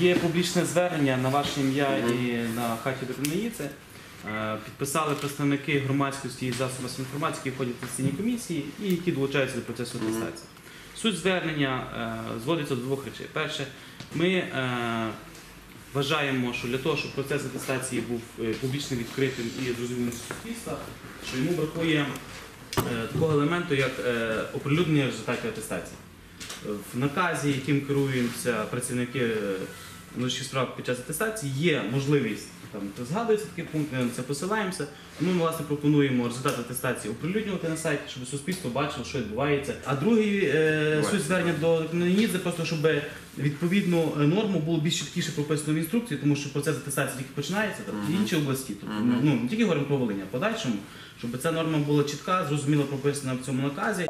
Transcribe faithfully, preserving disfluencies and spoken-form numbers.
Є публічне звернення на ваше ім'я і на Хатію Деканоїдзе. Підписали представники громадськості і засобів інформації, які входять в атестаційні комісії і які долучаються до процесу атестації. Суть звернення зводиться до двох речей. Перше, ми вважаємо, що для того, щоб процес атестації був публічно відкритим і зрозумілим для суспільства, що йому бракує такого елементу, як оприлюднення результатів атестації. В наказі, яким керуються працівники внутрішніх справ під час атестації, є можливість, там згадується такий пункт, ми на це посилаємося. Ми, власне, пропонуємо результати атестації оприлюднювати на сайті, щоб суспільство бачило, що відбувається. А другий суть звернення до Деканоїдзе, просто щоб відповідну норму було більш чіткіше прописано в інструкції, тому що процес атестації тільки починається в іншій області. Ну, не тільки говоримо про Волинь, а подальшому, щоб ця норма була чітка, зрозуміло прописана в цьому наказі.